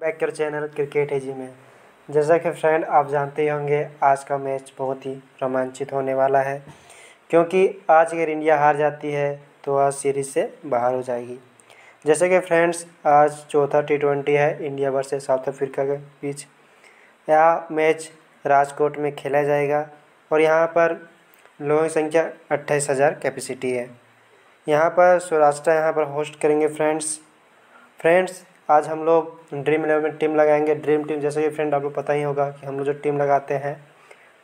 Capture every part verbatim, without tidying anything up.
Back to channel cricket है जी में। जैसा कि फ्रेंड आप जानते ही होंगे, आज का मैच बहुत ही रोमांचित होने वाला है, क्योंकि आज अगर इंडिया हार जाती है तो आज सीरीज़ से बाहर हो जाएगी। जैसे कि फ्रेंड्स आज चौथा टी ट्वेंटी है इंडिया वर्सेस साउथ अफ्रीका के बीच। यह मैच राजकोट में खेला जाएगा और यहाँ पर लोगों की संख्या अट्ठाईस हज़ार कैपेसिटी है। यहाँ पर सौराष्ट्र यहाँ पर होस्ट करेंगे। फ्रेंड्स फ्रेंड्स आज हम लोग ड्रीम इलेवन टीम लगाएंगे। ड्रीम टीम जैसे कि फ्रेंड आप लोग पता ही होगा कि हम लोग जो टीम लगाते हैं,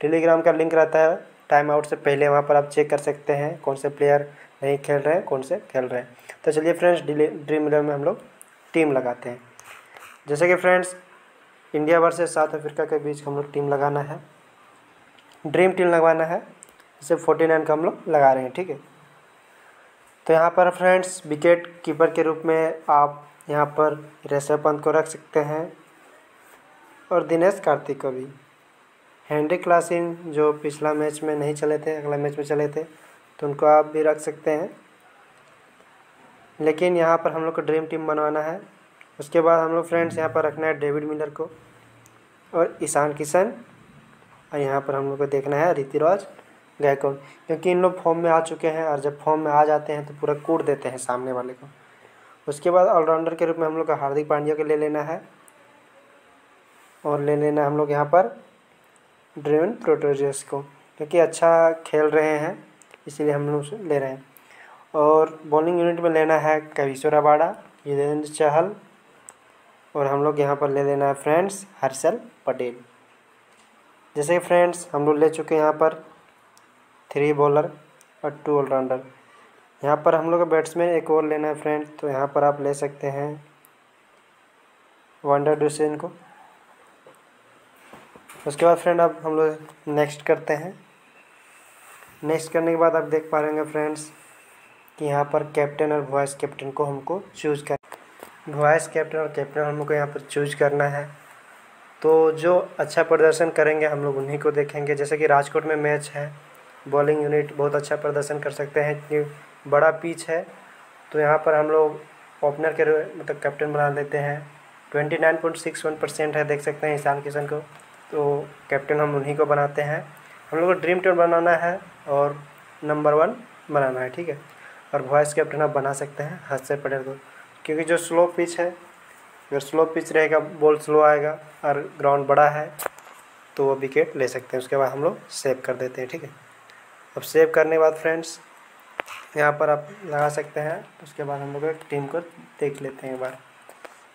टेलीग्राम का लिंक रहता है, टाइम आउट से पहले वहाँ पर आप चेक कर सकते हैं कौन से प्लेयर नहीं खेल रहे हैं, कौन से खेल रहे हैं। तो चलिए फ्रेंड्स ड्रीम इलेवन में हम लोग टीम लगाते हैं। जैसे कि friends India versus South Africa के बीच हम लोग टीम लगाना है, ड्रीम टीम लगवाना है। जैसे फोर्टी नाइन का हम लोग लगा रहे हैं, ठीक है। तो यहाँ पर फ्रेंड्स विकेट कीपर के रूप में आप यहाँ पर ऋषभ पंत को रख सकते हैं और दिनेश कार्तिक को भी। हेनरी क्लासिन जो पिछला मैच में नहीं चले थे, अगला मैच में चले थे, तो उनको आप भी रख सकते हैं। लेकिन यहाँ पर हम लोग को ड्रीम टीम बनवाना है। उसके बाद हम लोग फ्रेंड्स यहाँ पर रखना है डेविड मिलर को और ईशान किशन, और यहाँ पर हम लोग को देखना है रितिक राज गायकवाड़, क्योंकि इन लोग फॉर्म में आ चुके हैं और जब फॉर्म में आ जाते हैं तो पूरा कूट देते हैं सामने वाले को। उसके बाद ऑलराउंडर के रूप में हम लोग का हार्दिक पांड्या को ले लेना है और ले लेना है हम लोग यहाँ पर ड्रेवन प्रोटोजियस को, क्योंकि अच्छा खेल रहे हैं इसलिए हम लोग ले रहे हैं। और बॉलिंग यूनिट में लेना है कागिसो रबाडा, युजवेंद्र चहल, और हम लोग यहाँ पर ले लेना है फ्रेंड्स हर्षल पटेल। जैसे फ्रेंड्स हम लोग ले चुके हैं यहाँ पर थ्री बॉलर और टू ऑलराउंडर। यहाँ पर हम लोग का बैट्समैन एक और लेना है फ्रेंड, तो यहाँ पर आप ले सकते हैं वन डर डुसेन को। उसके बाद फ्रेंड अब हम लोग नेक्स्ट करते हैं। नेक्स्ट करने के बाद आप देख पा रहे फ्रेंड्स कि यहाँ पर कैप्टन और वाइस कैप्टन को हमको चूज़ कर वाइस कैप्टन और कैप्टन हमको यहाँ पर चूज़ करना है। तो जो अच्छा प्रदर्शन करेंगे हम लोग उन्हीं को देखेंगे। जैसे कि राजकोट में मैच है, बॉलिंग यूनिट बहुत अच्छा प्रदर्शन कर सकते हैं क्योंकि बड़ा पिच है। तो यहाँ पर हम लोग ओपनर के मतलब कैप्टन बना लेते हैं। उनतीस पॉइंट छह एक परसेंट है, देख सकते हैं ईशान किशन को, तो कैप्टन हम उन्हीं को बनाते हैं। हम लोग को ड्रीम टीम बनाना है और नंबर वन बनाना है, ठीक है। और वाइस कैप्टन आप बना सकते हैं हर्षल पटेल को, क्योंकि जो स्लो पिच है, अगर स्लो पिच रहेगा बॉल स्लो आएगा और ग्राउंड बड़ा है तो वो विकेट ले सकते हैं। उसके बाद हम लोग सेव कर देते हैं, ठीक है। अब सेव करने के बाद फ्रेंड्स यहाँ पर आप लगा सकते हैं। उसके बाद हम लोग एक टीम को देख लेते हैं एक बार।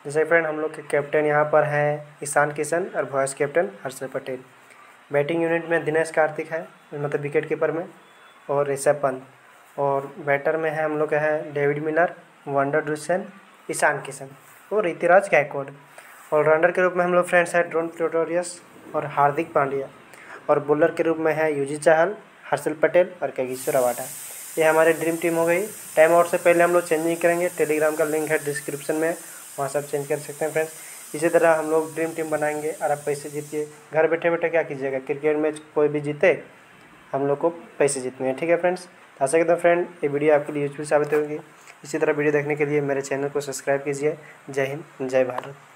जैसे फ्रेंड हम लोग के कैप्टन यहाँ पर हैं ईशान किशन और vice captain Harshal Patel. Batting unit में दिनेश कार्तिक है मतलब विकेट कीपर में, और ऋषभ पंत, और बैटर में है हम लोग हैं David Miller, van der Dussen, Ishan Kishan और रितिक राज गायकवाड़। ऑलराउंडर के रूप में हम लोग फ्रेंड्स हैं ड्रोन प्लेटोरियस और हार्दिक पांड्या, और बॉलर के रूप में है युजी चहल, हर्षल पटेल और कागिसो रबाडा। ये हमारी ड्रीम टीम हो गई। टाइम आउट से पहले हम लोग चेंजिंग करेंगे, टेलीग्राम का लिंक है डिस्क्रिप्शन में, वहाँ सब चेंज कर सकते हैं फ्रेंड्स। इसी तरह हम लोग ड्रीम टीम बनाएंगे और आप पैसे जीतिए। घर बैठे बैठे क्या कीजिएगा, क्रिकेट मैच कोई भी जीते हम लोग को पैसे जीतने हैं, ठीक है फ्रेंड्स। आशा करता हूँ फ्रेंड ये वीडियो आपके लिए यूजफुल साबित होगी। इसी तरह वीडियो देखने के लिए मेरे चैनल को सब्सक्राइब कीजिए। जय हिंद, जय भारत।